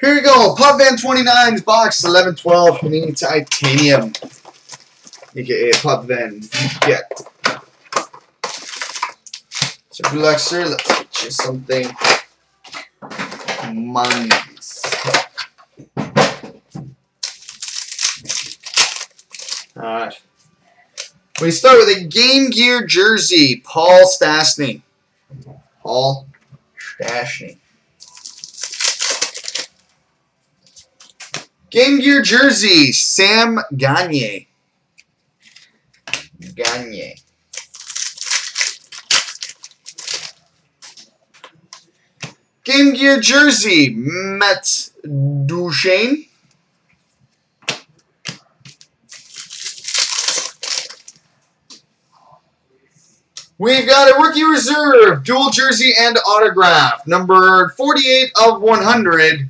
Here you go, PubVen 29's box 11/12 Panini Titanium, aka PubVen. Get so, Luxor, let's get you something. Mines. Alright. We start with a Game Gear jersey, Paul Stasny. Paul Stasny. Game Gear jersey, Sam Gagne. Gagne. Game Gear jersey, Matt Duchesne. We've got a rookie reserve, dual jersey and autograph, number 48 of 100.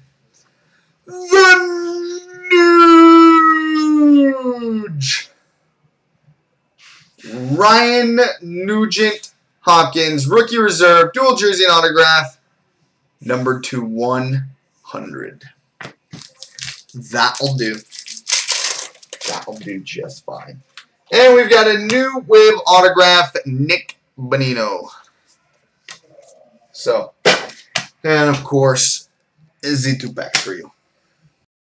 Ryan Nugent Hopkins, rookie reserve, dual jersey and autograph, number 2/100. That'll do. That'll do just fine. And we've got a new wave autograph, Nick Bonino. So, and of course, Z2 packs for you.